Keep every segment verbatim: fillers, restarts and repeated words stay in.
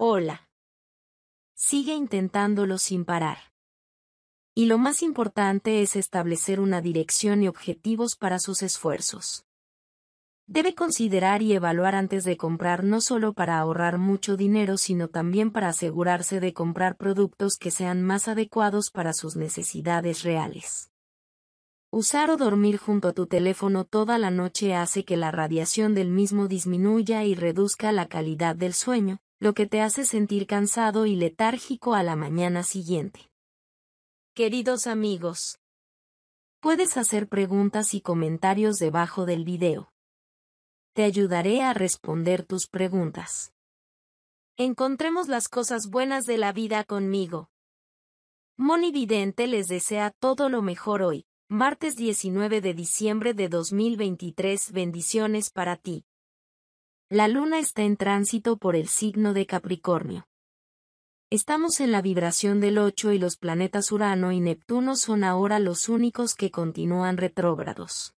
Hola. Sigue intentándolo sin parar. Y lo más importante es establecer una dirección y objetivos para sus esfuerzos. Debe considerar y evaluar antes de comprar no solo para ahorrar mucho dinero, sino también para asegurarse de comprar productos que sean más adecuados para sus necesidades reales. Usar o dormir junto a tu teléfono toda la noche hace que la radiación del mismo disminuya y reduzca la calidad del sueño, lo que te hace sentir cansado y letárgico a la mañana siguiente. Queridos amigos, puedes hacer preguntas y comentarios debajo del video. Te ayudaré a responder tus preguntas. Encontremos las cosas buenas de la vida conmigo. Mhoni Vidente les desea todo lo mejor hoy, martes diecinueve de diciembre de dos mil veintitrés. Bendiciones para ti. La luna está en tránsito por el signo de Capricornio. Estamos en la vibración del ocho y los planetas Urano y Neptuno son ahora los únicos que continúan retrógrados.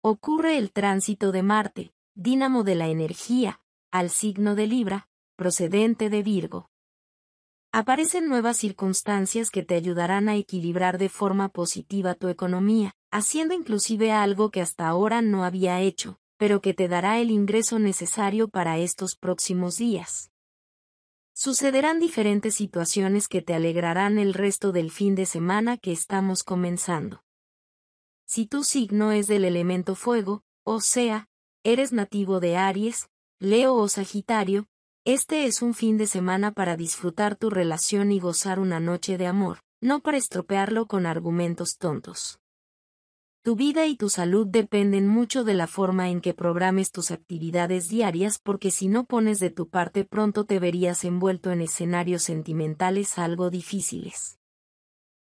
Ocurre el tránsito de Marte, dínamo de la energía, al signo de Libra, procedente de Virgo. Aparecen nuevas circunstancias que te ayudarán a equilibrar de forma positiva tu economía, haciendo inclusive algo que hasta ahora no había hecho, pero que te dará el ingreso necesario para estos próximos días. Sucederán diferentes situaciones que te alegrarán el resto del fin de semana que estamos comenzando. Si tu signo es del elemento fuego, o sea, eres nativo de Aries, Leo o Sagitario, este es un fin de semana para disfrutar tu relación y gozar una noche de amor, no para estropearlo con argumentos tontos. Tu vida y tu salud dependen mucho de la forma en que programes tus actividades diarias, porque si no pones de tu parte pronto te verías envuelto en escenarios sentimentales algo difíciles.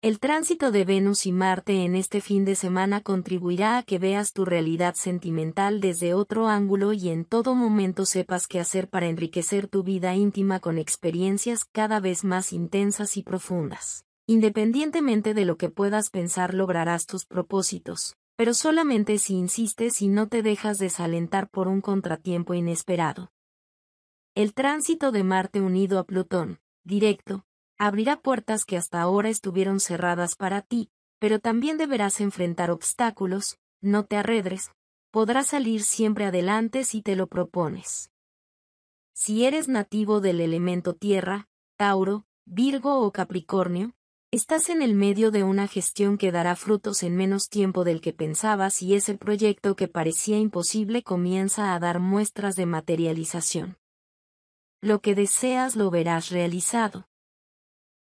El tránsito de Venus y Marte en este fin de semana contribuirá a que veas tu realidad sentimental desde otro ángulo y en todo momento sepas qué hacer para enriquecer tu vida íntima con experiencias cada vez más intensas y profundas. Independientemente de lo que puedas pensar, lograrás tus propósitos, pero solamente si insistes y no te dejas desalentar por un contratiempo inesperado. El tránsito de Marte unido a Plutón, directo, abrirá puertas que hasta ahora estuvieron cerradas para ti, pero también deberás enfrentar obstáculos. No te arredres, podrás salir siempre adelante si te lo propones. Si eres nativo del elemento tierra, Tauro, Virgo o Capricornio, estás en el medio de una gestión que dará frutos en menos tiempo del que pensabas y ese proyecto que parecía imposible comienza a dar muestras de materialización. Lo que deseas lo verás realizado.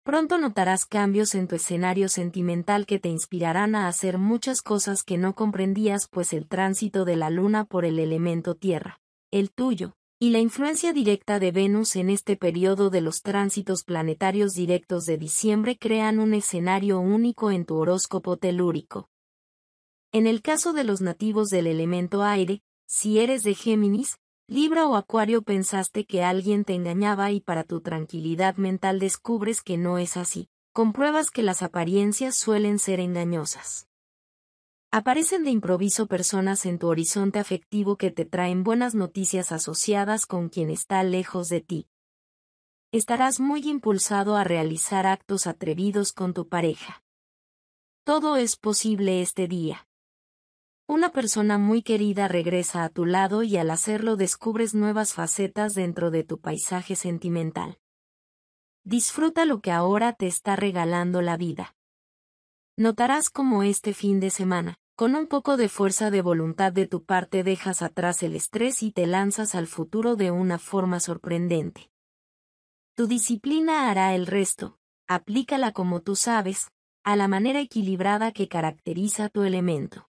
Pronto notarás cambios en tu escenario sentimental que te inspirarán a hacer muchas cosas que no comprendías, pues el tránsito de la luna por el elemento tierra, el tuyo, y la influencia directa de Venus en este periodo de los tránsitos planetarios directos de diciembre crean un escenario único en tu horóscopo telúrico. En el caso de los nativos del elemento aire, si eres de Géminis, Libra o Acuario, pensaste que alguien te engañaba y para tu tranquilidad mental descubres que no es así. Compruebas que las apariencias suelen ser engañosas. Aparecen de improviso personas en tu horizonte afectivo que te traen buenas noticias asociadas con quien está lejos de ti. Estarás muy impulsado a realizar actos atrevidos con tu pareja. Todo es posible este día. Una persona muy querida regresa a tu lado y al hacerlo descubres nuevas facetas dentro de tu paisaje sentimental. Disfruta lo que ahora te está regalando la vida. Notarás cómo este fin de semana, con un poco de fuerza de voluntad de tu parte, dejas atrás el estrés y te lanzas al futuro de una forma sorprendente. Tu disciplina hará el resto, aplícala como tú sabes, a la manera equilibrada que caracteriza tu elemento.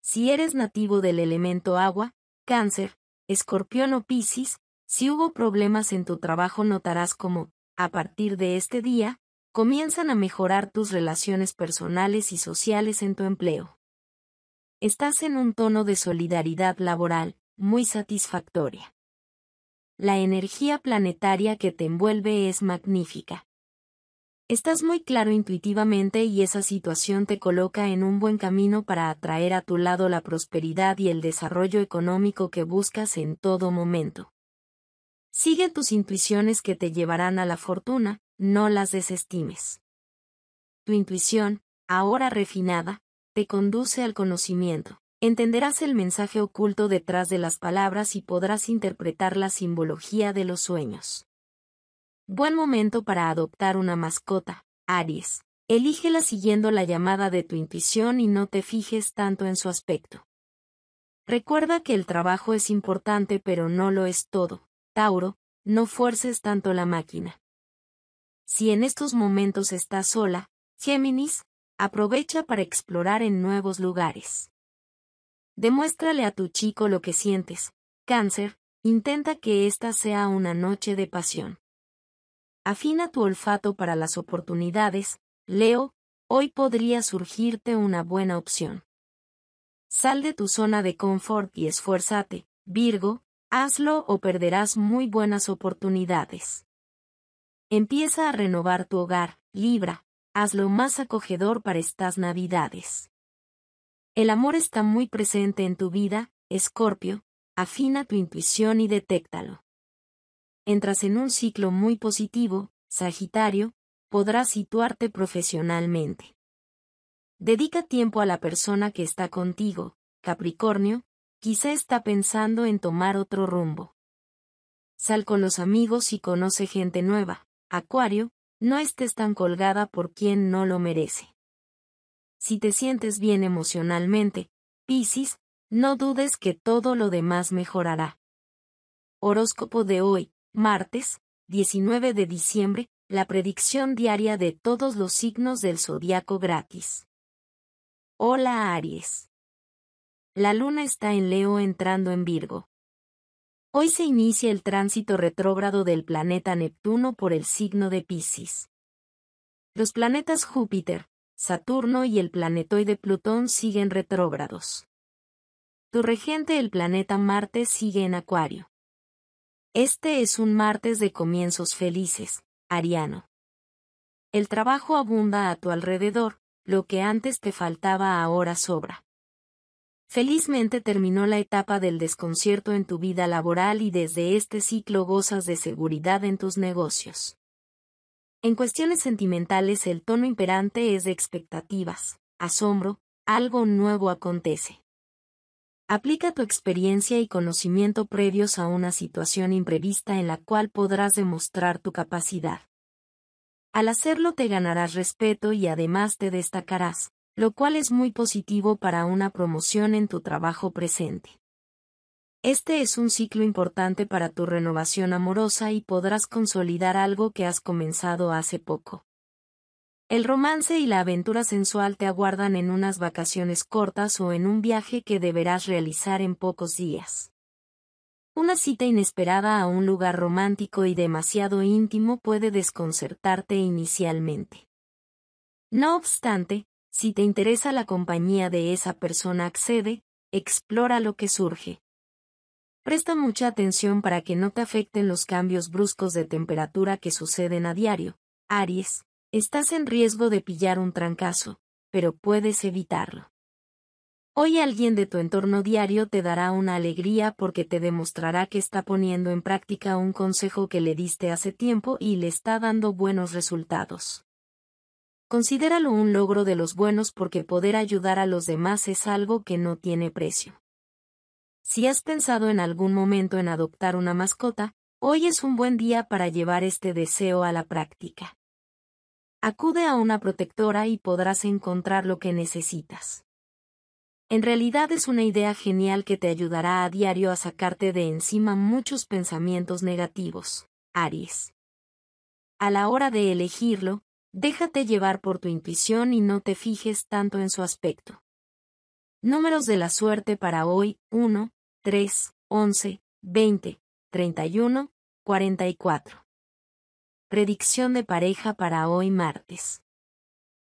Si eres nativo del elemento agua, Cáncer, Escorpión o Piscis, si hubo problemas en tu trabajo notarás cómo, a partir de este día, comienzan a mejorar tus relaciones personales y sociales en tu empleo. Estás en un tono de solidaridad laboral, muy satisfactoria. La energía planetaria que te envuelve es magnífica. Estás muy claro intuitivamente y esa situación te coloca en un buen camino para atraer a tu lado la prosperidad y el desarrollo económico que buscas en todo momento. Sigue tus intuiciones que te llevarán a la fortuna, no las desestimes. Tu intuición, ahora refinada, te conduce al conocimiento. Entenderás el mensaje oculto detrás de las palabras y podrás interpretar la simbología de los sueños. Buen momento para adoptar una mascota, Aries. Elígela siguiendo la llamada de tu intuición y no te fijes tanto en su aspecto. Recuerda que el trabajo es importante pero no lo es todo. Tauro, no fuerces tanto la máquina. Si en estos momentos estás sola, Géminis, aprovecha para explorar en nuevos lugares. Demuéstrale a tu chico lo que sientes. Cáncer, intenta que esta sea una noche de pasión. Afina tu olfato para las oportunidades. Leo, hoy podría surgirte una buena opción. Sal de tu zona de confort y esfuérzate. Virgo, hazlo o perderás muy buenas oportunidades. Empieza a renovar tu hogar. Libra, hazlo más acogedor para estas Navidades. El amor está muy presente en tu vida. Escorpio, afina tu intuición y detéctalo. Entras en un ciclo muy positivo. Sagitario, podrás situarte profesionalmente. Dedica tiempo a la persona que está contigo. Capricornio, quizá está pensando en tomar otro rumbo. Sal con los amigos y conoce gente nueva. Acuario, no estés tan colgada por quien no lo merece. Si te sientes bien emocionalmente, Piscis, no dudes que todo lo demás mejorará. Horóscopo de hoy, martes, diecinueve de diciembre. La predicción diaria de todos los signos del zodiaco gratis. Hola Aries. La luna está en Leo entrando en Virgo. Hoy se inicia el tránsito retrógrado del planeta Neptuno por el signo de Piscis. Los planetas Júpiter, Saturno y el planetoide Plutón siguen retrógrados. Tu regente, el planeta Marte, sigue en Acuario. Este es un martes de comienzos felices, Ariano. El trabajo abunda a tu alrededor, lo que antes te faltaba ahora sobra. Felizmente terminó la etapa del desconcierto en tu vida laboral y desde este ciclo gozas de seguridad en tus negocios. En cuestiones sentimentales el tono imperante es de expectativas, asombro, algo nuevo acontece. Aplica tu experiencia y conocimiento previos a una situación imprevista en la cual podrás demostrar tu capacidad. Al hacerlo te ganarás respeto y además te destacarás, lo cual es muy positivo para una promoción en tu trabajo presente. Este es un ciclo importante para tu renovación amorosa y podrás consolidar algo que has comenzado hace poco. El romance y la aventura sensual te aguardan en unas vacaciones cortas o en un viaje que deberás realizar en pocos días. Una cita inesperada a un lugar romántico y demasiado íntimo puede desconcertarte inicialmente. No obstante, si te interesa la compañía de esa persona, accede, explora lo que surge. Presta mucha atención para que no te afecten los cambios bruscos de temperatura que suceden a diario. Aries, estás en riesgo de pillar un trancazo, pero puedes evitarlo. Hoy alguien de tu entorno diario te dará una alegría porque te demostrará que está poniendo en práctica un consejo que le diste hace tiempo y le está dando buenos resultados. Considéralo un logro de los buenos porque poder ayudar a los demás es algo que no tiene precio. Si has pensado en algún momento en adoptar una mascota, hoy es un buen día para llevar este deseo a la práctica. Acude a una protectora y podrás encontrar lo que necesitas. En realidad es una idea genial que te ayudará a diario a sacarte de encima muchos pensamientos negativos, Aries. A la hora de elegirlo, déjate llevar por tu intuición y no te fijes tanto en su aspecto. Números de la suerte para hoy: uno, tres, once, veinte, treinta y uno, cuarenta y cuatro. Predicción de pareja para hoy martes.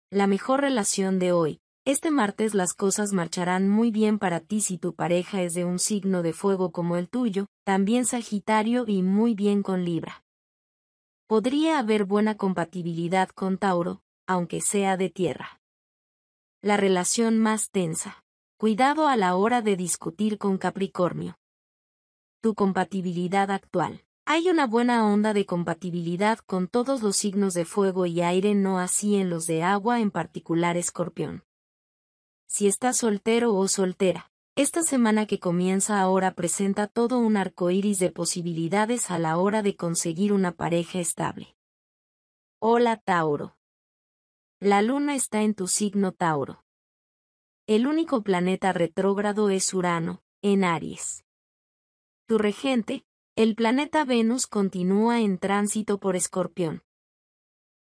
La mejor relación de hoy. Este martes las cosas marcharán muy bien para ti si tu pareja es de un signo de fuego como el tuyo, también Sagitario, y muy bien con Libra. Podría haber buena compatibilidad con Tauro, aunque sea de tierra. La relación más tensa. Cuidado a la hora de discutir con Capricornio. Tu compatibilidad actual. Hay una buena onda de compatibilidad con todos los signos de fuego y aire, no así en los de agua, en particular Escorpión. Si estás soltero o soltera, esta semana que comienza ahora presenta todo un arco iris de posibilidades a la hora de conseguir una pareja estable. Hola Tauro. La luna está en tu signo Tauro. El único planeta retrógrado es Urano, en Aries. Tu regente, el planeta Venus, continúa en tránsito por Escorpión.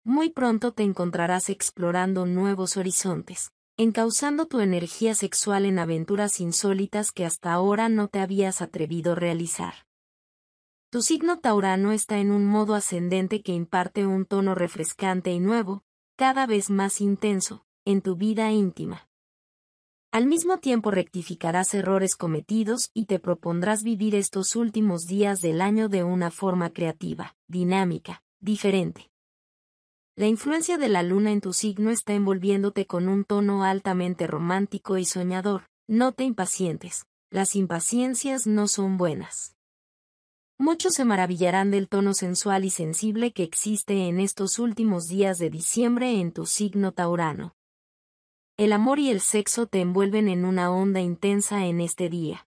Muy pronto te encontrarás explorando nuevos horizontes, encauzando tu energía sexual en aventuras insólitas que hasta ahora no te habías atrevido a realizar. Tu signo taurano está en un modo ascendente que imparte un tono refrescante y nuevo, cada vez más intenso, en tu vida íntima. Al mismo tiempo rectificarás errores cometidos y te propondrás vivir estos últimos días del año de una forma creativa, dinámica, diferente. La influencia de la luna en tu signo está envolviéndote con un tono altamente romántico y soñador. No te impacientes, las impaciencias no son buenas. Muchos se maravillarán del tono sensual y sensible que existe en estos últimos días de diciembre en tu signo taurano. El amor y el sexo te envuelven en una onda intensa en este día.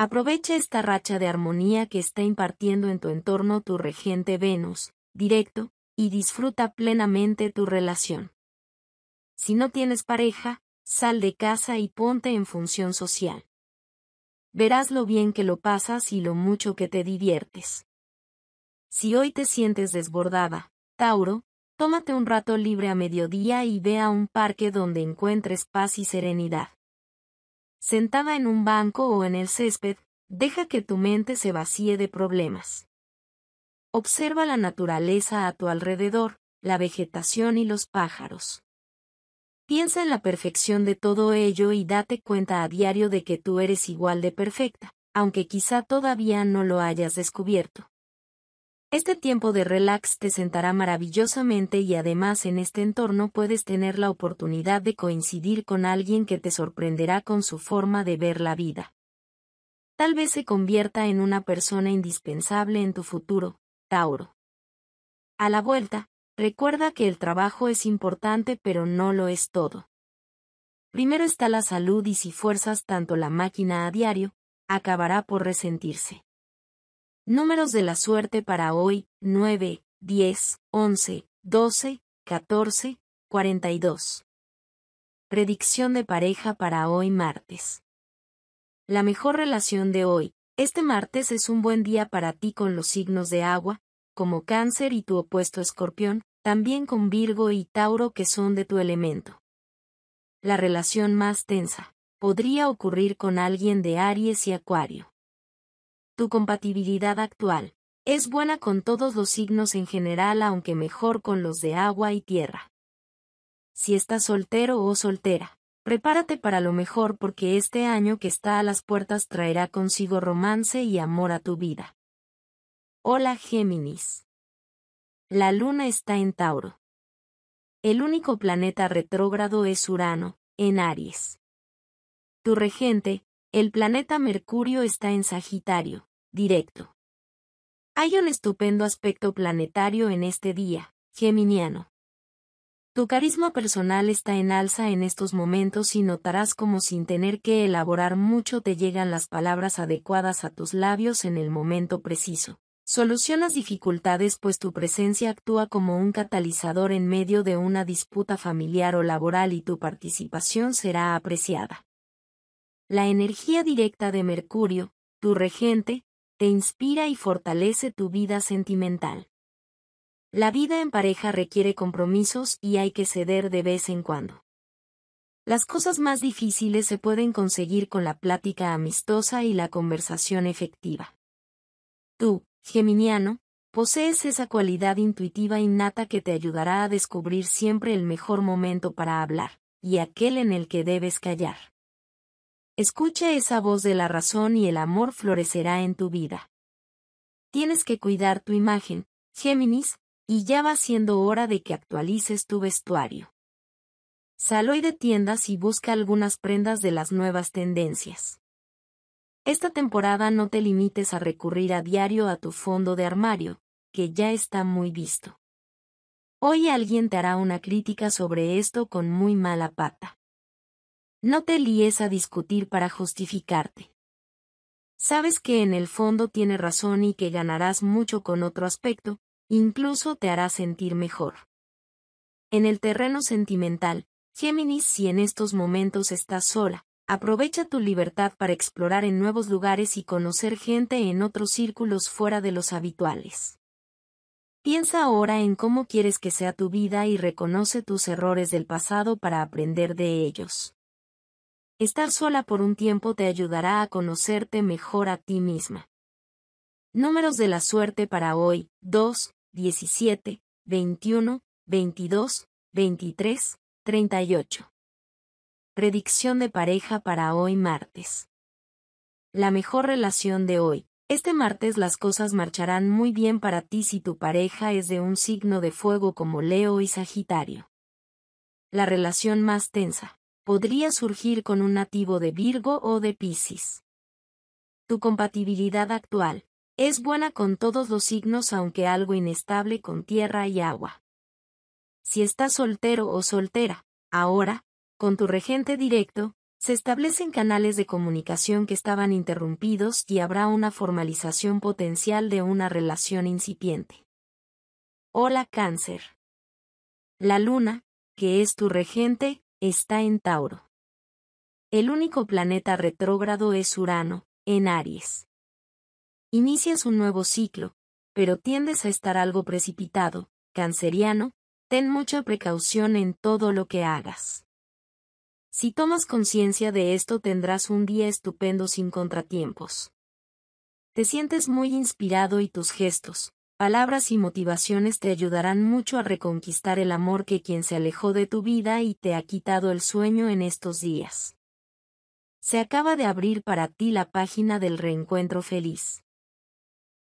Aprovecha esta racha de armonía que está impartiendo en tu entorno tu regente Venus, directo, y disfruta plenamente tu relación. Si no tienes pareja, sal de casa y ponte en función social. Verás lo bien que lo pasas y lo mucho que te diviertes. Si hoy te sientes desbordada, Tauro, tómate un rato libre a mediodía y ve a un parque donde encuentres paz y serenidad. Sentada en un banco o en el césped, deja que tu mente se vacíe de problemas. Observa la naturaleza a tu alrededor, la vegetación y los pájaros. Piensa en la perfección de todo ello y date cuenta a diario de que tú eres igual de perfecta, aunque quizá todavía no lo hayas descubierto. Este tiempo de relax te sentará maravillosamente y además en este entorno puedes tener la oportunidad de coincidir con alguien que te sorprenderá con su forma de ver la vida. Tal vez se convierta en una persona indispensable en tu futuro, Tauro. A la vuelta, recuerda que el trabajo es importante pero no lo es todo. Primero está la salud y si fuerzas tanto la máquina a diario, acabará por resentirse. Números de la suerte para hoy, nueve, diez, once, doce, catorce, cuarenta y dos. Predicción de pareja para hoy martes. La mejor relación de hoy. Este martes es un buen día para ti con los signos de agua, como Cáncer y tu opuesto Escorpión, también con Virgo y Tauro que son de tu elemento. La relación más tensa podría ocurrir con alguien de Aries y Acuario. Tu compatibilidad actual es buena con todos los signos en general, aunque mejor con los de agua y tierra. Si estás soltero o soltera, prepárate para lo mejor porque este año que está a las puertas traerá consigo romance y amor a tu vida. Hola Géminis. La luna está en Tauro. El único planeta retrógrado es Urano, en Aries. Tu regente, el planeta Mercurio, está en Sagitario, directo. Hay un estupendo aspecto planetario en este día, geminiano. Tu carisma personal está en alza en estos momentos y notarás como sin tener que elaborar mucho te llegan las palabras adecuadas a tus labios en el momento preciso. Solucionas dificultades pues tu presencia actúa como un catalizador en medio de una disputa familiar o laboral y tu participación será apreciada. La energía directa de Mercurio, tu regente, te inspira y fortalece tu vida sentimental. La vida en pareja requiere compromisos y hay que ceder de vez en cuando. Las cosas más difíciles se pueden conseguir con la plática amistosa y la conversación efectiva. Tú, geminiano, posees esa cualidad intuitiva innata que te ayudará a descubrir siempre el mejor momento para hablar, y aquel en el que debes callar. Escucha esa voz de la razón y el amor florecerá en tu vida. Tienes que cuidar tu imagen, Géminis, y ya va siendo hora de que actualices tu vestuario. Sal hoy de tiendas y busca algunas prendas de las nuevas tendencias. Esta temporada no te limites a recurrir a diario a tu fondo de armario, que ya está muy visto. Hoy alguien te hará una crítica sobre esto con muy mala pata. No te líes a discutir para justificarte. Sabes que en el fondo tiene razón y que ganarás mucho con otro aspecto, incluso te hará sentir mejor. En el terreno sentimental, Géminis, si en estos momentos estás sola, aprovecha tu libertad para explorar en nuevos lugares y conocer gente en otros círculos fuera de los habituales. Piensa ahora en cómo quieres que sea tu vida y reconoce tus errores del pasado para aprender de ellos. Estar sola por un tiempo te ayudará a conocerte mejor a ti misma. Números de la suerte para hoy: dos, diecisiete, veintiuno, veintidós, veintitrés, treinta y ocho. Predicción de pareja para hoy martes. La mejor relación de hoy. Este martes las cosas marcharán muy bien para ti si tu pareja es de un signo de fuego como Leo y Sagitario. La relación más tensa podría surgir con un nativo de Virgo o de Piscis. Tu compatibilidad actual es buena con todos los signos, aunque algo inestable con tierra y agua. Si estás soltero o soltera, ahora, con tu regente directo, se establecen canales de comunicación que estaban interrumpidos y habrá una formalización potencial de una relación incipiente. Hola Cáncer. La luna, que es tu regente, está en Tauro. El único planeta retrógrado es Urano, en Aries. Inicias un nuevo ciclo, pero tiendes a estar algo precipitado, canceriano, ten mucha precaución en todo lo que hagas. Si tomas conciencia de esto tendrás un día estupendo sin contratiempos. Te sientes muy inspirado y tus gestos, palabras y motivaciones te ayudarán mucho a reconquistar el amor que quien se alejó de tu vida y te ha quitado el sueño en estos días. Se acaba de abrir para ti la página del reencuentro feliz.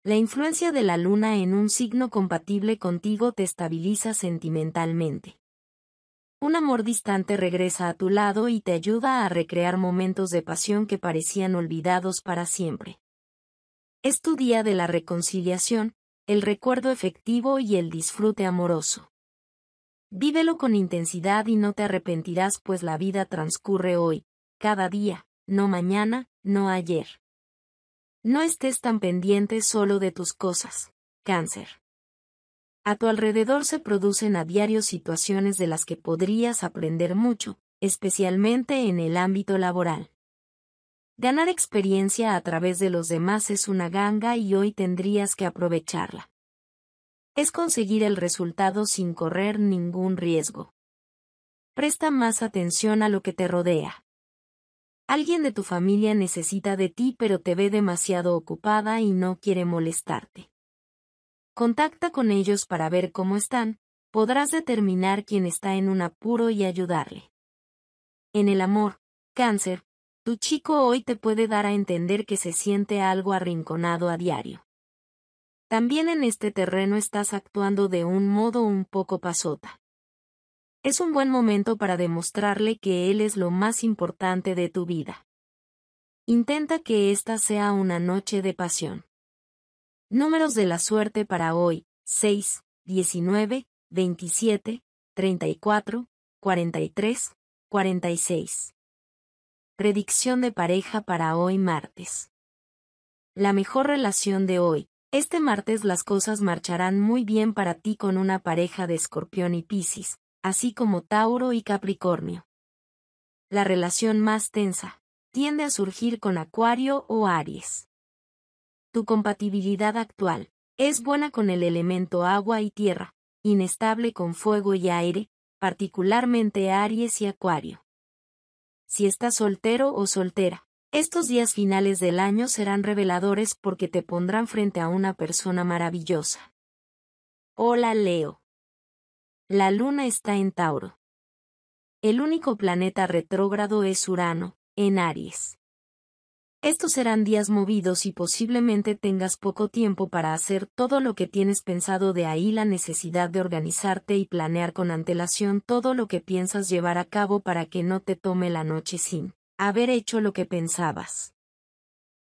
La influencia de la luna en un signo compatible contigo te estabiliza sentimentalmente. Un amor distante regresa a tu lado y te ayuda a recrear momentos de pasión que parecían olvidados para siempre. Es tu día de la reconciliación, el recuerdo efectivo y el disfrute amoroso. Vívelo con intensidad y no te arrepentirás, pues la vida transcurre hoy, cada día, no mañana, no ayer. No estés tan pendiente solo de tus cosas, Cáncer. A tu alrededor se producen a diario situaciones de las que podrías aprender mucho, especialmente en el ámbito laboral. Ganar experiencia a través de los demás es una ganga y hoy tendrías que aprovecharla. Es conseguir el resultado sin correr ningún riesgo. Presta más atención a lo que te rodea. Alguien de tu familia necesita de ti pero te ve demasiado ocupada y no quiere molestarte. Contacta con ellos para ver cómo están, podrás determinar quién está en un apuro y ayudarle. En el amor, Cáncer, tu chico hoy te puede dar a entender que se siente algo arrinconado a diario. También en este terreno estás actuando de un modo un poco pasota. Es un buen momento para demostrarle que él es lo más importante de tu vida. Intenta que esta sea una noche de pasión. Números de la suerte para hoy: seis, diecinueve, veintisiete, treinta y cuatro, cuarenta y tres, cuarenta y seis. Predicción de pareja para hoy martes. La mejor relación de hoy. Este martes las cosas marcharán muy bien para ti con una pareja de Escorpión y Piscis, así como Tauro y Capricornio. La relación más tensa tiende a surgir con Acuario o Aries. Tu compatibilidad actual es buena con el elemento agua y tierra, inestable con fuego y aire, particularmente Aries y Acuario. Si estás soltero o soltera, estos días finales del año serán reveladores porque te pondrán frente a una persona maravillosa. Hola Leo. La luna está en Tauro. El único planeta retrógrado es Urano, en Aries. Estos serán días movidos y posiblemente tengas poco tiempo para hacer todo lo que tienes pensado, de ahí la necesidad de organizarte y planear con antelación todo lo que piensas llevar a cabo para que no te tome la noche sin haber hecho lo que pensabas.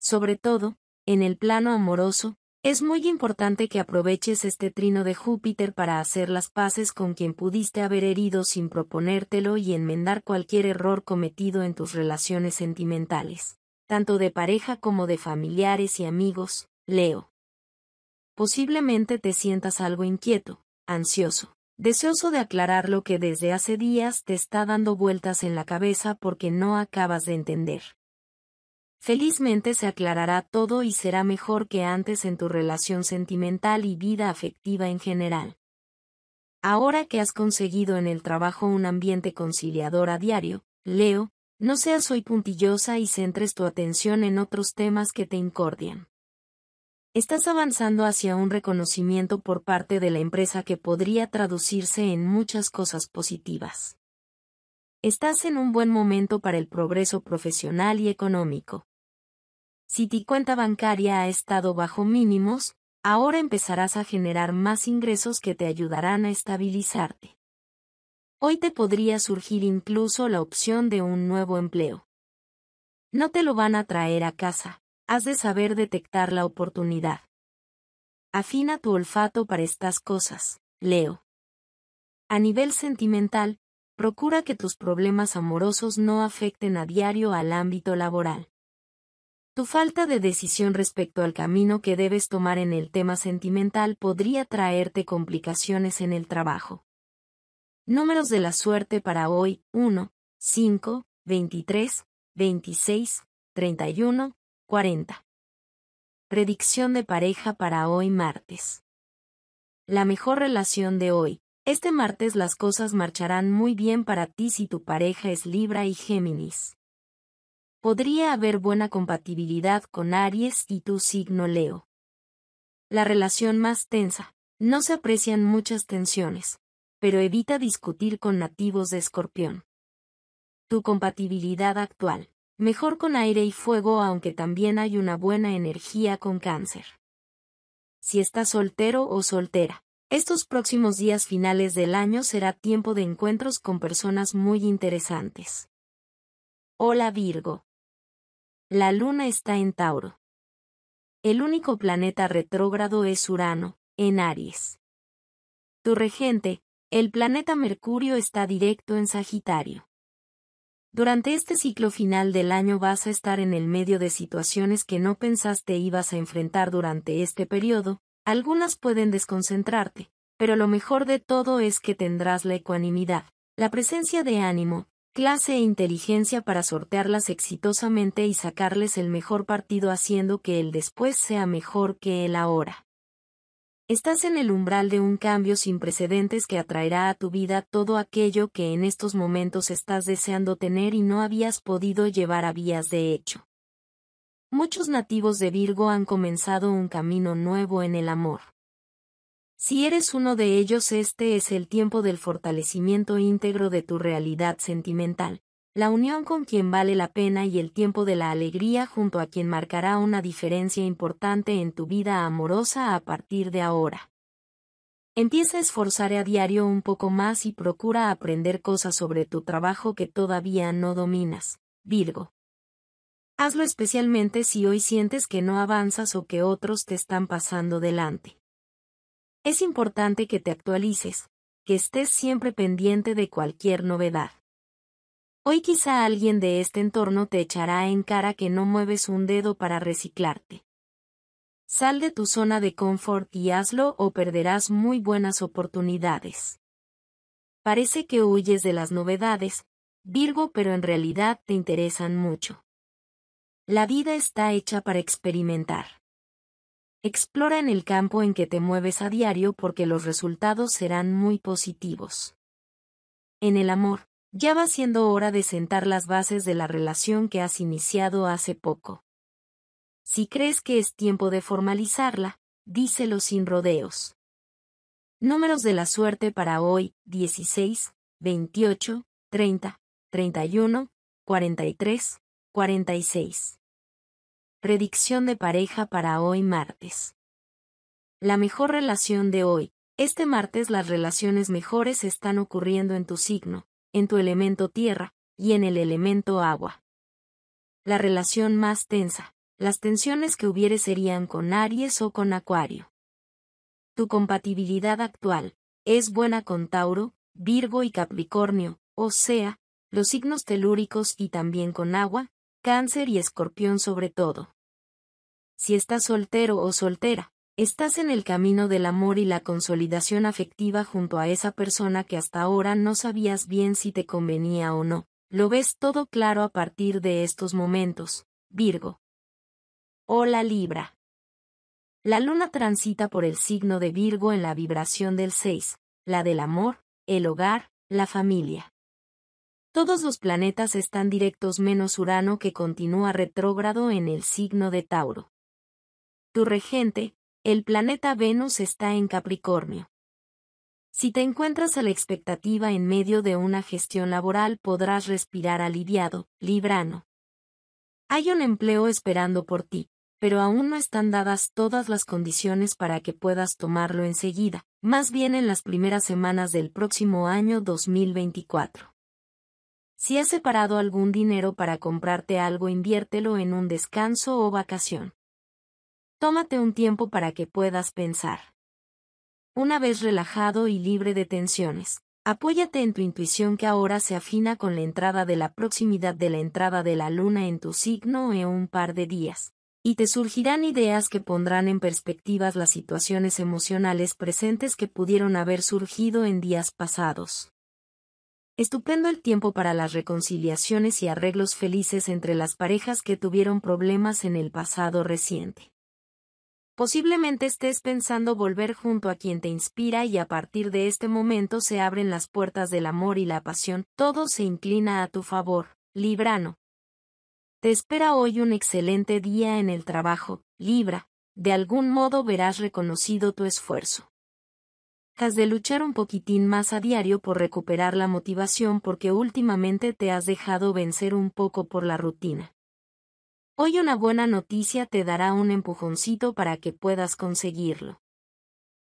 Sobre todo, en el plano amoroso, es muy importante que aproveches este trino de Júpiter para hacer las paces con quien pudiste haber herido sin proponértelo y enmendar cualquier error cometido en tus relaciones sentimentales, tanto de pareja como de familiares y amigos, Leo. Posiblemente te sientas algo inquieto, ansioso, deseoso de aclarar lo que desde hace días te está dando vueltas en la cabeza porque no acabas de entender. Felizmente se aclarará todo y será mejor que antes en tu relación sentimental y vida afectiva en general. Ahora que has conseguido en el trabajo un ambiente conciliador a diario, Leo, no seas hoy puntillosa y centres tu atención en otros temas que te incordian. Estás avanzando hacia un reconocimiento por parte de la empresa que podría traducirse en muchas cosas positivas. Estás en un buen momento para el progreso profesional y económico. Si tu cuenta bancaria ha estado bajo mínimos, ahora empezarás a generar más ingresos que te ayudarán a estabilizarte. Hoy te podría surgir incluso la opción de un nuevo empleo. No te lo van a traer a casa, has de saber detectar la oportunidad. Afina tu olfato para estas cosas, Leo. A nivel sentimental, procura que tus problemas amorosos no afecten a diario al ámbito laboral. Tu falta de decisión respecto al camino que debes tomar en el tema sentimental podría traerte complicaciones en el trabajo. Números de la suerte para hoy: uno, cinco, veintitrés, veintiséis, treinta y uno, cuarenta. Predicción de pareja para hoy martes. La mejor relación de hoy. Este martes las cosas marcharán muy bien para ti si tu pareja es Libra y Géminis. Podría haber buena compatibilidad con Aries y tu signo Leo. La relación más tensa. No se aprecian muchas tensiones, pero evita discutir con nativos de Escorpión. Tu compatibilidad actual. Mejor con aire y fuego, aunque también hay una buena energía con Cáncer. Si estás soltero o soltera, estos próximos días finales del año será tiempo de encuentros con personas muy interesantes. Hola Virgo. La luna está en Tauro. El único planeta retrógrado es Urano, en Aries. Tu regente, el planeta Mercurio, está directo en Sagitario. Durante este ciclo final del año vas a estar en el medio de situaciones que no pensaste ibas a enfrentar durante este periodo. Algunas pueden desconcentrarte, pero lo mejor de todo es que tendrás la ecuanimidad, la presencia de ánimo, clase e inteligencia para sortearlas exitosamente y sacarles el mejor partido haciendo que el después sea mejor que el ahora. Estás en el umbral de un cambio sin precedentes que atraerá a tu vida todo aquello que en estos momentos estás deseando tener y no habías podido llevar a vías de hecho. Muchos nativos de Virgo han comenzado un camino nuevo en el amor. Si eres uno de ellos, este es el tiempo del fortalecimiento íntegro de tu realidad sentimental, la unión con quien vale la pena y el tiempo de la alegría junto a quien marcará una diferencia importante en tu vida amorosa a partir de ahora. Empieza a esforzar a diario un poco más y procura aprender cosas sobre tu trabajo que todavía no dominas, Virgo. Hazlo especialmente si hoy sientes que no avanzas o que otros te están pasando delante. Es importante que te actualices, que estés siempre pendiente de cualquier novedad. Hoy quizá alguien de este entorno te echará en cara que no mueves un dedo para reciclarte. Sal de tu zona de confort y hazlo o perderás muy buenas oportunidades. Parece que huyes de las novedades, Virgo, pero en realidad te interesan mucho. La vida está hecha para experimentar. Explora en el campo en que te mueves a diario porque los resultados serán muy positivos. En el amor, ya va siendo hora de sentar las bases de la relación que has iniciado hace poco. Si crees que es tiempo de formalizarla, díselo sin rodeos. Números de la suerte para hoy: dieciséis, veintiocho, treinta, treinta y uno, cuarenta y tres, cuarenta y seis. Predicción de pareja para hoy martes. La mejor relación de hoy. Este martes las relaciones mejores están ocurriendo en tu signo, en tu elemento tierra, y en el elemento agua. La relación más tensa. las tensiones que hubiere serían con Aries o con Acuario. Tu compatibilidad actual es buena con Tauro, Virgo y Capricornio, o sea, los signos telúricos y también con agua, Cáncer y Escorpión sobre todo. Si estás soltero o soltera, estás en el camino del amor y la consolidación afectiva junto a esa persona que hasta ahora no sabías bien si te convenía o no. Lo ves todo claro a partir de estos momentos, Virgo. Hola Libra. La luna transita por el signo de Virgo en la vibración del seis, la del amor, el hogar, la familia. Todos los planetas están directos menos Urano, que continúa retrógrado en el signo de Tauro. Tu regente, el planeta Venus, está en Capricornio. Si te encuentras a la expectativa en medio de una gestión laboral, podrás respirar aliviado, Librano. Hay un empleo esperando por ti, pero aún no están dadas todas las condiciones para que puedas tomarlo enseguida, más bien en las primeras semanas del próximo año dos mil veinticuatro. Si has separado algún dinero para comprarte algo, inviértelo en un descanso o vacación. Tómate un tiempo para que puedas pensar. Una vez relajado y libre de tensiones, apóyate en tu intuición, que ahora se afina con la entrada de la proximidad de la entrada de la luna en tu signo en un par de días, y te surgirán ideas que pondrán en perspectivas las situaciones emocionales presentes que pudieron haber surgido en días pasados. Estupendo el tiempo para las reconciliaciones y arreglos felices entre las parejas que tuvieron problemas en el pasado reciente. Posiblemente estés pensando volver junto a quien te inspira, y a partir de este momento se abren las puertas del amor y la pasión. Todo se inclina a tu favor, Librano. Te espera hoy un excelente día en el trabajo, Libra. De algún modo verás reconocido tu esfuerzo. Has de luchar un poquitín más a diario por recuperar la motivación, porque últimamente te has dejado vencer un poco por la rutina. Hoy una buena noticia te dará un empujoncito para que puedas conseguirlo.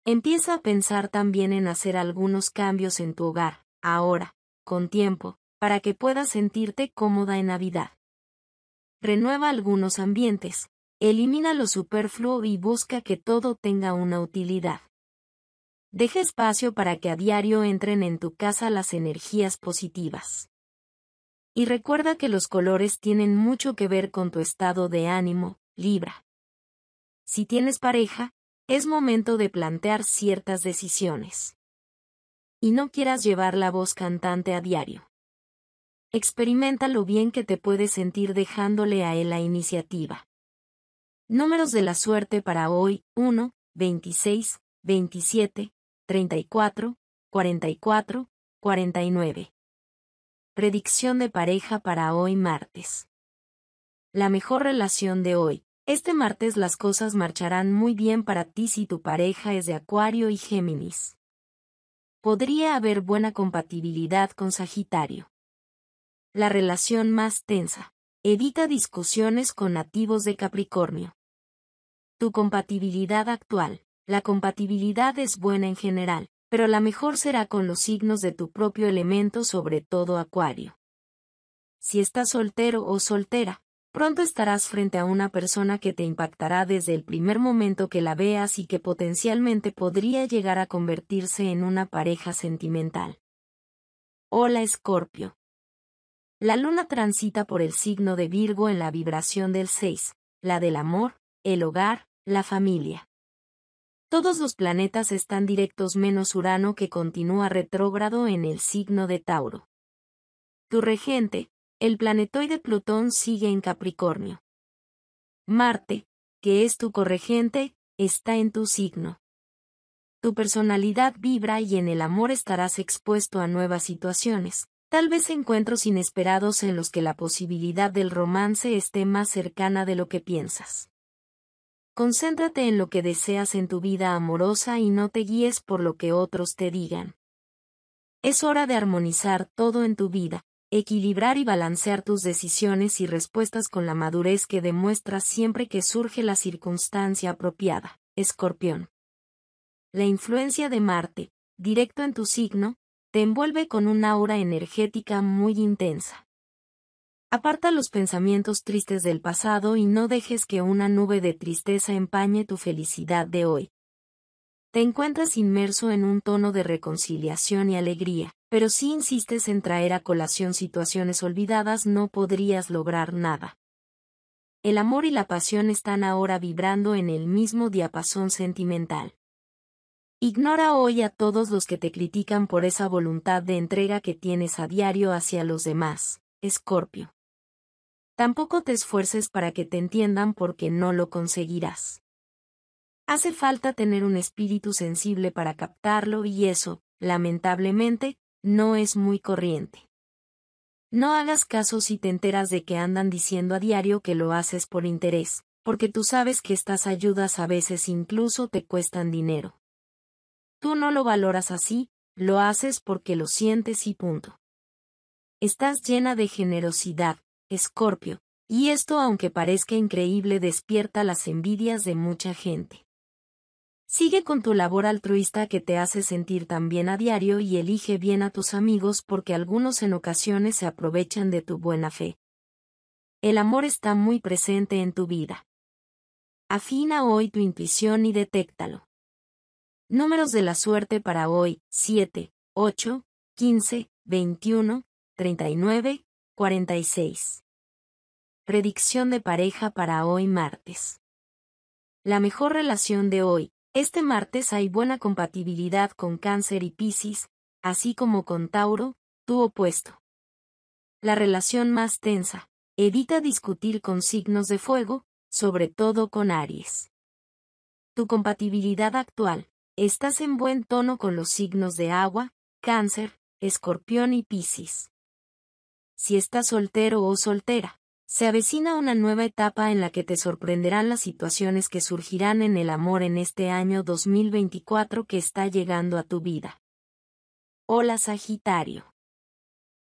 Empieza a pensar también en hacer algunos cambios en tu hogar, ahora, con tiempo, para que puedas sentirte cómoda en Navidad. Renueva algunos ambientes, elimina lo superfluo y busca que todo tenga una utilidad. Deja espacio para que a diario entren en tu casa las energías positivas. Y recuerda que los colores tienen mucho que ver con tu estado de ánimo, Libra. Si tienes pareja, es momento de plantear ciertas decisiones. Y no quieras llevar la voz cantante a diario. Experimenta lo bien que te puedes sentir dejándole a él la iniciativa. Números de la suerte para hoy: uno, veintiséis, veintisiete, treinta y cuatro, cuarenta y cuatro, cuarenta y nueve. Predicción de pareja para hoy martes. La mejor relación de hoy. Este martes las cosas marcharán muy bien para ti si tu pareja es de Acuario y Géminis. Podría haber buena compatibilidad con Sagitario. La relación más tensa. Evita discusiones con nativos de Capricornio. Tu compatibilidad actual. La compatibilidad es buena en general, pero la mejor será con los signos de tu propio elemento, sobre todo Acuario. Si estás soltero o soltera, pronto estarás frente a una persona que te impactará desde el primer momento que la veas y que potencialmente podría llegar a convertirse en una pareja sentimental. Hola Escorpio. La luna transita por el signo de Virgo en la vibración del seis, la del amor, el hogar, la familia. Todos los planetas están directos menos Urano, que continúa retrógrado en el signo de Tauro. Tu regente, el planetoide Plutón, sigue en Capricornio. Marte, que es tu corregente, está en tu signo. Tu personalidad vibra y en el amor estarás expuesto a nuevas situaciones, tal vez encuentros inesperados en los que la posibilidad del romance esté más cercana de lo que piensas. Concéntrate en lo que deseas en tu vida amorosa y no te guíes por lo que otros te digan. Es hora de armonizar todo en tu vida, equilibrar y balancear tus decisiones y respuestas con la madurez que demuestras siempre que surge la circunstancia apropiada, Escorpión. La influencia de Marte, directo en tu signo, te envuelve con una aura energética muy intensa. Aparta los pensamientos tristes del pasado y no dejes que una nube de tristeza empañe tu felicidad de hoy. Te encuentras inmerso en un tono de reconciliación y alegría, pero si insistes en traer a colación situaciones olvidadas no podrías lograr nada. El amor y la pasión están ahora vibrando en el mismo diapasón sentimental. Ignora hoy a todos los que te critican por esa voluntad de entrega que tienes a diario hacia los demás, Escorpio. Tampoco te esfuerces para que te entiendan porque no lo conseguirás. Hace falta tener un espíritu sensible para captarlo y eso, lamentablemente, no es muy corriente. No hagas caso si te enteras de que andan diciendo a diario que lo haces por interés, porque tú sabes que estas ayudas a veces incluso te cuestan dinero. Tú no lo valoras así, lo haces porque lo sientes y punto. Estás llena de generosidad, Escorpio, y esto, aunque parezca increíble, despierta las envidias de mucha gente. Sigue con tu labor altruista que te hace sentir tan bien a diario y elige bien a tus amigos porque algunos en ocasiones se aprovechan de tu buena fe. El amor está muy presente en tu vida. Afina hoy tu intuición y detéctalo. Números de la suerte para hoy: siete, ocho, quince, veintiuno, treinta y nueve, cuarenta y seis. Predicción de pareja para hoy martes. La mejor relación de hoy. Este martes hay buena compatibilidad con Cáncer y Piscis, así como con Tauro, tu opuesto. La relación más tensa. Evita discutir con signos de fuego, sobre todo con Aries. Tu compatibilidad actual. Estás en buen tono con los signos de agua, Cáncer, Escorpión y Piscis. Si estás soltero o soltera, se avecina una nueva etapa en la que te sorprenderán las situaciones que surgirán en el amor en este año dos mil veinticuatro que está llegando a tu vida. Hola Sagitario.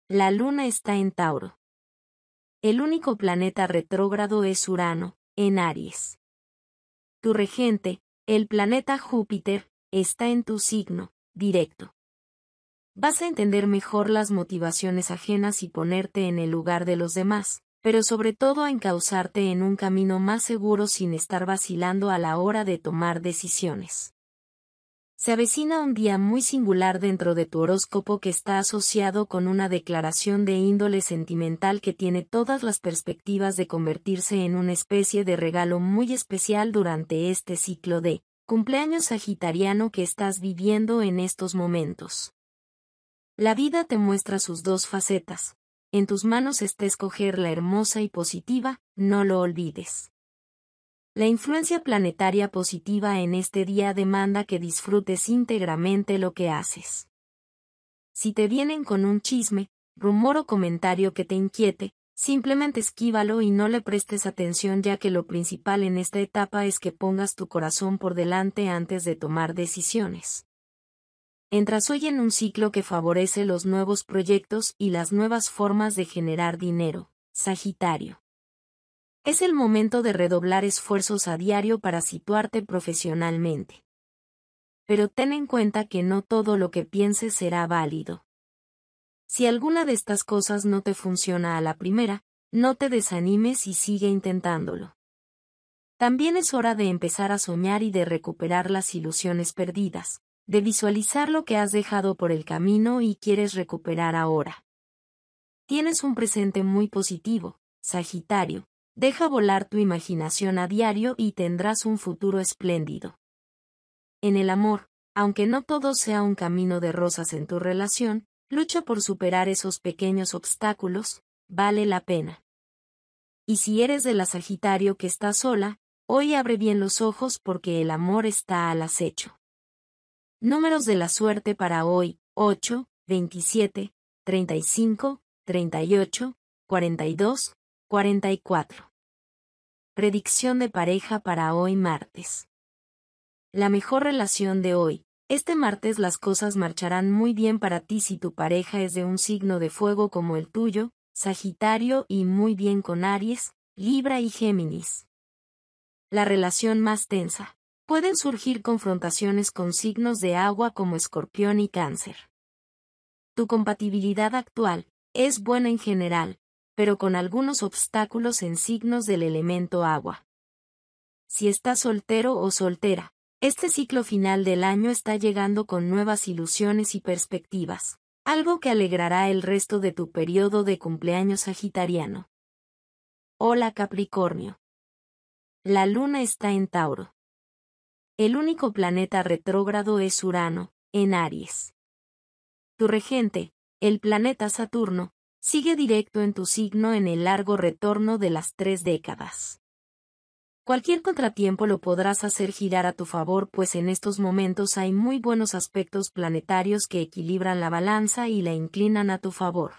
La luna está en Tauro. El único planeta retrógrado es Urano, en Aries. Tu regente, el planeta Júpiter, está en tu signo directo. Vas a entender mejor las motivaciones ajenas y ponerte en el lugar de los demás, pero sobre todo a encauzarte en un camino más seguro sin estar vacilando a la hora de tomar decisiones. Se avecina un día muy singular dentro de tu horóscopo que está asociado con una declaración de índole sentimental que tiene todas las perspectivas de convertirse en una especie de regalo muy especial durante este ciclo de cumpleaños sagitariano que estás viviendo en estos momentos. La vida te muestra sus dos facetas. En tus manos está escoger la hermosa y positiva, no lo olvides. La influencia planetaria positiva en este día demanda que disfrutes íntegramente lo que haces. Si te vienen con un chisme, rumor o comentario que te inquiete, simplemente esquívalo y no le prestes atención ya que lo principal en esta etapa es que pongas tu corazón por delante antes de tomar decisiones. Entras hoy en un ciclo que favorece los nuevos proyectos y las nuevas formas de generar dinero, Sagitario. Es el momento de redoblar esfuerzos a diario para situarte profesionalmente. Pero ten en cuenta que no todo lo que pienses será válido. Si alguna de estas cosas no te funciona a la primera, no te desanimes y sigue intentándolo. También es hora de empezar a soñar y de recuperar las ilusiones perdidas, de visualizar lo que has dejado por el camino y quieres recuperar ahora. Tienes un presente muy positivo, Sagitario. Deja volar tu imaginación a diario y tendrás un futuro espléndido. En el amor, aunque no todo sea un camino de rosas en tu relación, lucha por superar esos pequeños obstáculos, vale la pena. Y si eres de la Sagitario que está sola, hoy abre bien los ojos porque el amor está al acecho. Números de la suerte para hoy: ocho, veintisiete, treinta y cinco, treinta y ocho, cuarenta y dos, cuarenta y cuatro. Predicción de pareja para hoy martes. La mejor relación de hoy. Este martes las cosas marcharán muy bien para ti si tu pareja es de un signo de fuego como el tuyo, Sagitario, y muy bien con Aries, Libra y Géminis. La relación más tensa. Pueden surgir confrontaciones con signos de agua como Escorpión y Cáncer. Tu compatibilidad actual es buena en general, pero con algunos obstáculos en signos del elemento agua. Si estás soltero o soltera, este ciclo final del año está llegando con nuevas ilusiones y perspectivas, algo que alegrará el resto de tu periodo de cumpleaños sagitariano. Hola Capricornio. La luna está en Tauro. El único planeta retrógrado es Urano, en Aries. Tu regente, el planeta Saturno, sigue directo en tu signo en el largo retorno de las tres décadas. Cualquier contratiempo lo podrás hacer girar a tu favor, pues en estos momentos hay muy buenos aspectos planetarios que equilibran la balanza y la inclinan a tu favor.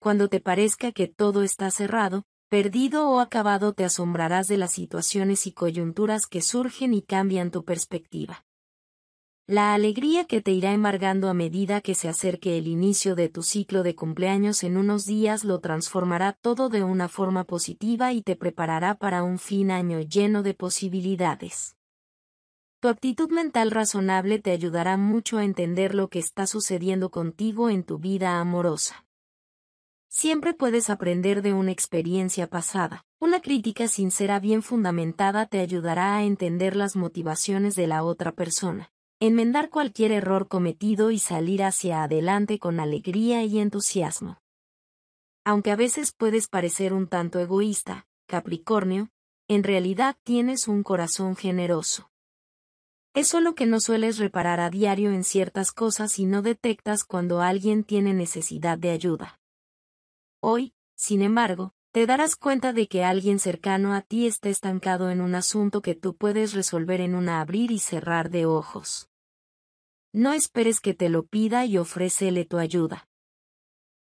Cuando te parezca que todo está cerrado, perdido o acabado, te asombrarás de las situaciones y coyunturas que surgen y cambian tu perspectiva. La alegría que te irá embargando a medida que se acerque el inicio de tu ciclo de cumpleaños en unos días lo transformará todo de una forma positiva y te preparará para un fin año lleno de posibilidades. Tu actitud mental razonable te ayudará mucho a entender lo que está sucediendo contigo en tu vida amorosa. Siempre puedes aprender de una experiencia pasada. Una crítica sincera bien fundamentada te ayudará a entender las motivaciones de la otra persona, enmendar cualquier error cometido y salir hacia adelante con alegría y entusiasmo. Aunque a veces puedes parecer un tanto egoísta, Capricornio, en realidad tienes un corazón generoso. Es solo que no sueles reparar a diario en ciertas cosas y no detectas cuando alguien tiene necesidad de ayuda. Hoy, sin embargo, te darás cuenta de que alguien cercano a ti está estancado en un asunto que tú puedes resolver en un abrir y cerrar de ojos. No esperes que te lo pida y ofrécele tu ayuda.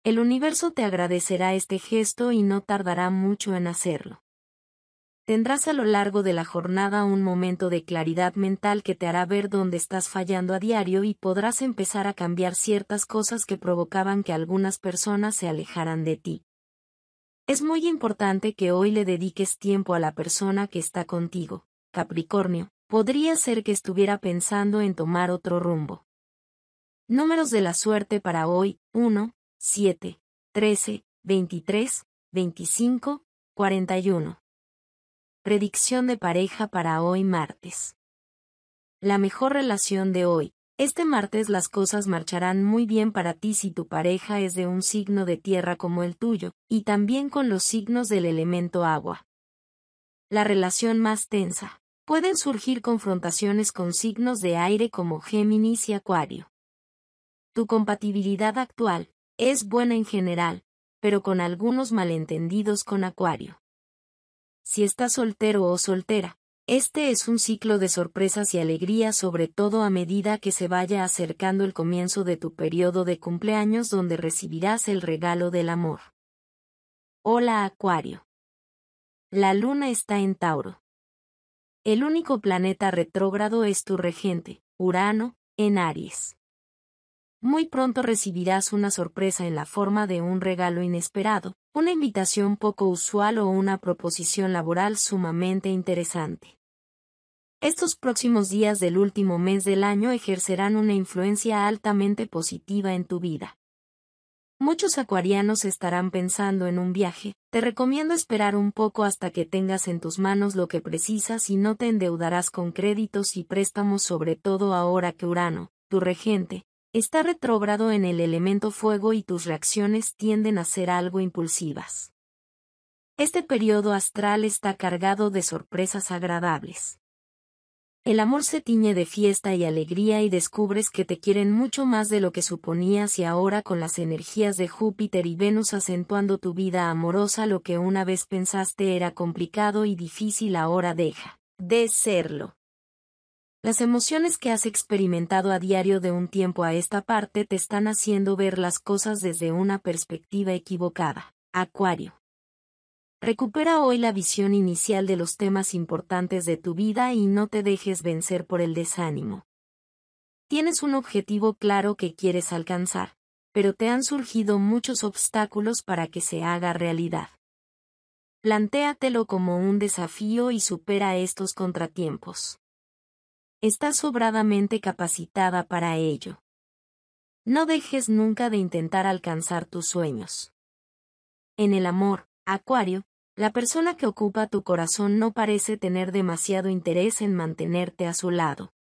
El universo te agradecerá este gesto y no tardará mucho en hacerlo. Tendrás a lo largo de la jornada un momento de claridad mental que te hará ver dónde estás fallando a diario y podrás empezar a cambiar ciertas cosas que provocaban que algunas personas se alejaran de ti. Es muy importante que hoy le dediques tiempo a la persona que está contigo, Capricornio. Podría ser que estuviera pensando en tomar otro rumbo. Números de la suerte para hoy: uno, siete, trece, veintitrés, veinticinco, cuarenta y uno. Predicción de pareja para hoy martes. La mejor relación de hoy. Este martes las cosas marcharán muy bien para ti si tu pareja es de un signo de tierra como el tuyo, y también con los signos del elemento agua. La relación más tensa. Pueden surgir confrontaciones con signos de aire como Géminis y Acuario. Tu compatibilidad actual es buena en general, pero con algunos malentendidos con Acuario. Si estás soltero o soltera, este es un ciclo de sorpresas y alegría, sobre todo a medida que se vaya acercando el comienzo de tu periodo de cumpleaños, donde recibirás el regalo del amor. Hola Acuario. La luna está en Tauro. El único planeta retrógrado es tu regente, Urano, en Aries. Muy pronto recibirás una sorpresa en la forma de un regalo inesperado, una invitación poco usual o una proposición laboral sumamente interesante. Estos próximos días del último mes del año ejercerán una influencia altamente positiva en tu vida. Muchos acuarianos estarán pensando en un viaje. Te recomiendo esperar un poco hasta que tengas en tus manos lo que precisas y no te endeudarás con créditos y préstamos, sobre todo ahora que Urano, tu regente, está retrógrado en el elemento fuego y tus reacciones tienden a ser algo impulsivas. Este periodo astral está cargado de sorpresas agradables. El amor se tiñe de fiesta y alegría y descubres que te quieren mucho más de lo que suponías, y ahora con las energías de Júpiter y Venus acentuando tu vida amorosa, lo que una vez pensaste era complicado y difícil ahora deja de serlo. Las emociones que has experimentado a diario de un tiempo a esta parte te están haciendo ver las cosas desde una perspectiva equivocada, Acuario. Recupera hoy la visión inicial de los temas importantes de tu vida y no te dejes vencer por el desánimo. Tienes un objetivo claro que quieres alcanzar, pero te han surgido muchos obstáculos para que se haga realidad. Plantéatelo como un desafío y supera estos contratiempos. Estás sobradamente capacitada para ello. No dejes nunca de intentar alcanzar tus sueños. En el amor, Acuario, la persona que ocupa tu corazón no parece tener demasiado interés en mantenerte a su lado.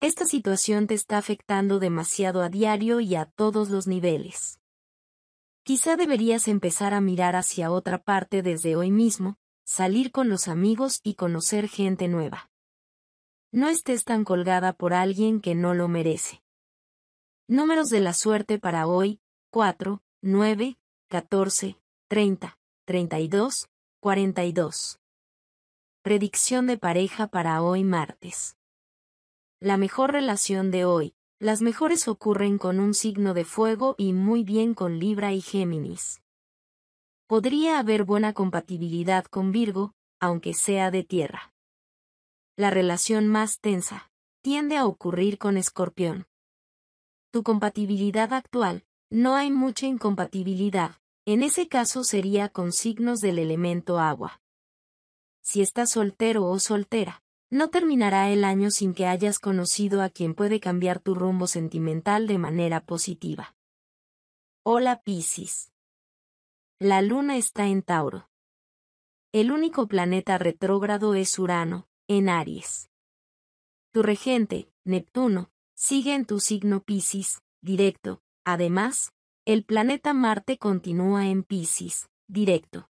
Esta situación te está afectando demasiado a diario y a todos los niveles. Quizá deberías empezar a mirar hacia otra parte desde hoy mismo, salir con los amigos y conocer gente nueva. No estés tan colgada por alguien que no lo merece. Números de la suerte para hoy: cuatro, nueve, catorce, treinta, treinta y dos, cuarenta y dos. Predicción de pareja para hoy martes. La mejor relación de hoy, las mejores ocurren con un signo de fuego y muy bien con Libra y Géminis. Podría haber buena compatibilidad con Virgo, aunque sea de tierra. La relación más tensa tiende a ocurrir con Escorpión. Tu compatibilidad actual, no hay mucha incompatibilidad, en ese caso sería con signos del elemento agua. Si estás soltero o soltera, no terminará el año sin que hayas conocido a quien puede cambiar tu rumbo sentimental de manera positiva. Hola Piscis. La luna está en Tauro. El único planeta retrógrado es Urano, en Aries. Tu regente, Neptuno, sigue en tu signo Piscis, directo. Además, el planeta Marte continúa en Piscis, directo.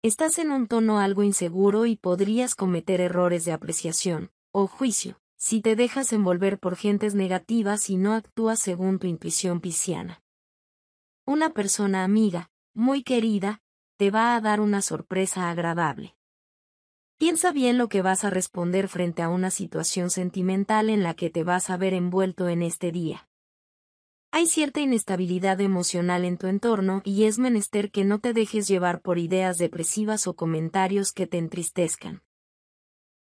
Estás en un tono algo inseguro y podrías cometer errores de apreciación o juicio si te dejas envolver por gentes negativas y no actúas según tu intuición pisciana. Una persona amiga, muy querida, te va a dar una sorpresa agradable. Piensa bien lo que vas a responder frente a una situación sentimental en la que te vas a ver envuelto en este día. Hay cierta inestabilidad emocional en tu entorno y es menester que no te dejes llevar por ideas depresivas o comentarios que te entristezcan.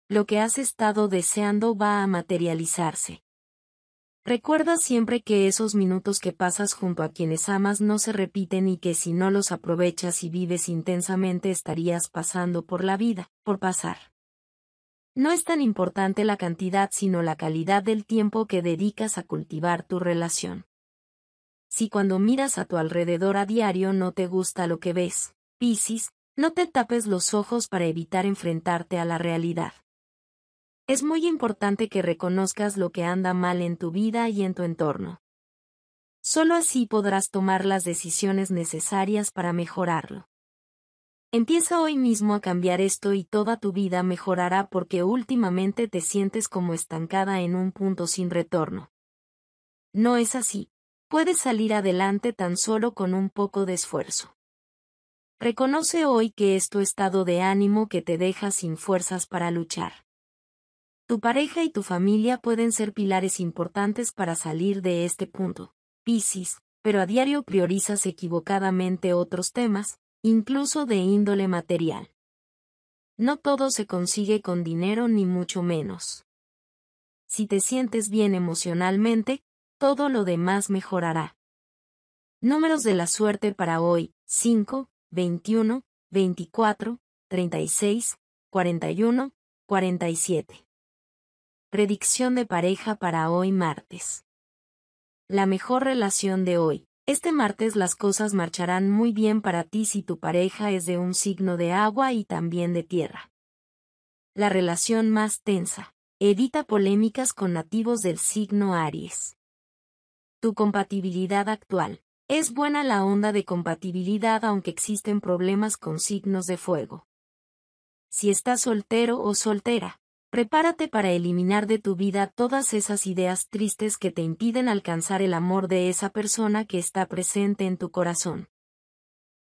Lo que has estado deseando va a materializarse. Recuerda siempre que esos minutos que pasas junto a quienes amas no se repiten y que si no los aprovechas y vives intensamente estarías pasando por la vida, por pasar. No es tan importante la cantidad sino la calidad del tiempo que dedicas a cultivar tu relación. Si cuando miras a tu alrededor a diario no te gusta lo que ves, Piscis, no te tapes los ojos para evitar enfrentarte a la realidad. Es muy importante que reconozcas lo que anda mal en tu vida y en tu entorno. Solo así podrás tomar las decisiones necesarias para mejorarlo. Empieza hoy mismo a cambiar esto y toda tu vida mejorará porque últimamente te sientes como estancada en un punto sin retorno. No es así. Puedes salir adelante tan solo con un poco de esfuerzo. Reconoce hoy que es tu estado de ánimo que te deja sin fuerzas para luchar. Tu pareja y tu familia pueden ser pilares importantes para salir de este punto, Piscis, pero a diario priorizas equivocadamente otros temas, incluso de índole material. No todo se consigue con dinero ni mucho menos. Si te sientes bien emocionalmente, todo lo demás mejorará. Números de la suerte para hoy: cinco, veintiuno, veinticuatro, treinta y seis, cuarenta y uno, cuarenta y siete. Predicción de pareja para hoy martes. La mejor relación de hoy. Este martes las cosas marcharán muy bien para ti si tu pareja es de un signo de agua y también de tierra. La relación más tensa. Evita polémicas con nativos del signo Aries. Tu compatibilidad actual. Es buena la onda de compatibilidad aunque existen problemas con signos de fuego. Si estás soltero o soltera, prepárate para eliminar de tu vida todas esas ideas tristes que te impiden alcanzar el amor de esa persona que está presente en tu corazón.